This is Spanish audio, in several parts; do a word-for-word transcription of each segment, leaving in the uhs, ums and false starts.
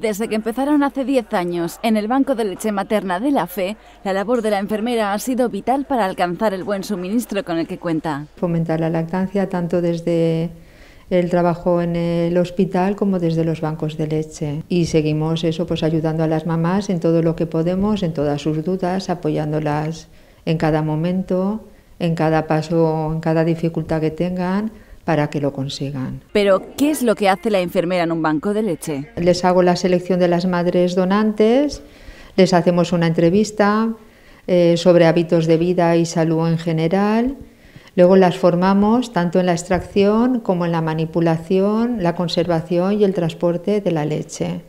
Desde que empezaron hace diez años en el Banco de Leche Materna de la Fe, la labor de la enfermera ha sido vital para alcanzar el buen suministro con el que cuenta. Fomentar la lactancia tanto desde el trabajo en el hospital como desde los bancos de leche. Y seguimos eso, pues ayudando a las mamás en todo lo que podemos, en todas sus dudas, apoyándolas en cada momento, en cada paso, en cada dificultad que tengan, para que lo consigan. Pero, ¿qué es lo que hace la enfermera en un banco de leche? Les hago la selección de las madres donantes, les hacemos una entrevista eh, sobre hábitos de vida y salud en general. Luego las formamos tanto en la extracción como en la manipulación, la conservación y el transporte de la leche.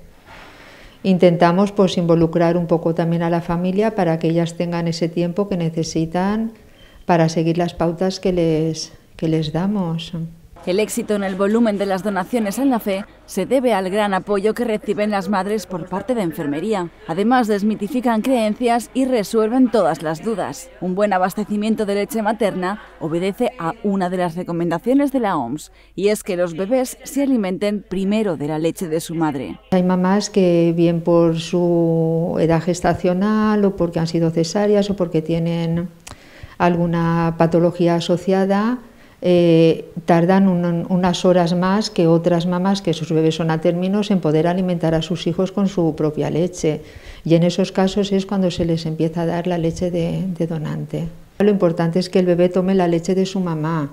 Intentamos pues involucrar un poco también a la familia para que ellas tengan ese tiempo que necesitan para seguir las pautas que les que les damos. El éxito en el volumen de las donaciones en la Fe se debe al gran apoyo que reciben las madres por parte de enfermería. Además, desmitifican creencias y resuelven todas las dudas. Un buen abastecimiento de leche materna obedece a una de las recomendaciones de la O M S, y es que los bebés se alimenten primero de la leche de su madre. Hay mamás que, bien por su edad gestacional o porque han sido cesáreas o porque tienen alguna patología asociada, Eh, tardan un, unas horas más que otras mamás que sus bebés son a términos en poder alimentar a sus hijos con su propia leche, y en esos casos es cuando se les empieza a dar la leche de, de donante. Lo importante es que el bebé tome la leche de su mamá.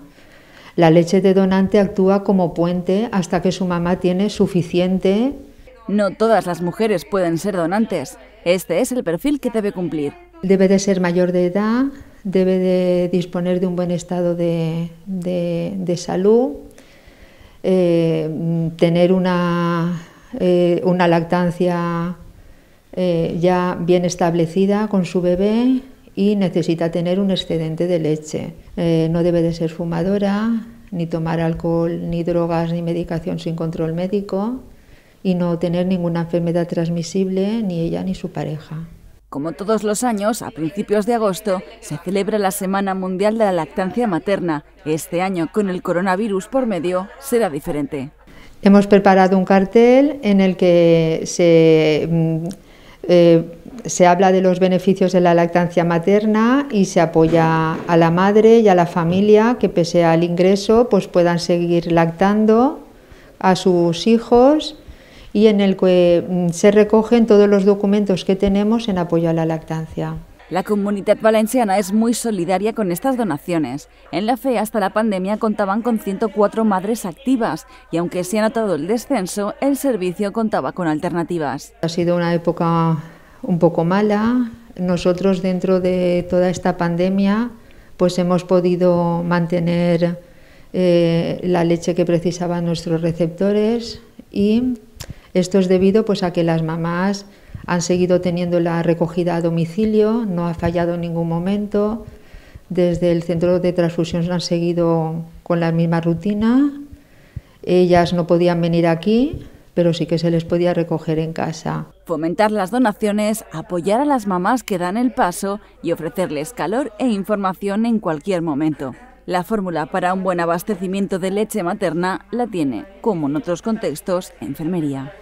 La leche de donante actúa como puente hasta que su mamá tiene suficiente. No todas las mujeres pueden ser donantes. Este es el perfil que debe cumplir. Debe de ser mayor de edad, debe de disponer de un buen estado de, de, de salud, eh, tener una, eh, una lactancia eh, ya bien establecida con su bebé, y necesita tener un excedente de leche. Eh, no debe de ser fumadora, ni tomar alcohol, ni drogas, ni medicación sin control médico, y no tener ninguna enfermedad transmisible, ni ella ni su pareja. Como todos los años, a principios de agosto se celebra la Semana Mundial de la Lactancia Materna. Este año, con el coronavirus por medio, será diferente. Hemos preparado un cartel en el que se, eh, se habla de los beneficios de la lactancia materna y se apoya a la madre y a la familia que, pese al ingreso, pues puedan seguir lactando a sus hijos, y en el que se recogen todos los documentos que tenemos en apoyo a la lactancia. La Comunidad Valenciana es muy solidaria con estas donaciones. En la Fe, hasta la pandemia, contaban con ciento cuatro madres activas, y aunque se ha notado el descenso, el servicio contaba con alternativas. Ha sido una época un poco mala. Nosotros, dentro de toda esta pandemia, pues hemos podido mantener eh, la leche que precisaban nuestros receptores, y esto es debido pues a que las mamás han seguido teniendo la recogida a domicilio, no ha fallado en ningún momento. Desde el centro de transfusión han seguido con la misma rutina. Ellas no podían venir aquí, pero sí que se les podía recoger en casa. Fomentar las donaciones, apoyar a las mamás que dan el paso y ofrecerles calor e información en cualquier momento. La fórmula para un buen abastecimiento de leche materna la tiene, como en otros contextos, enfermería.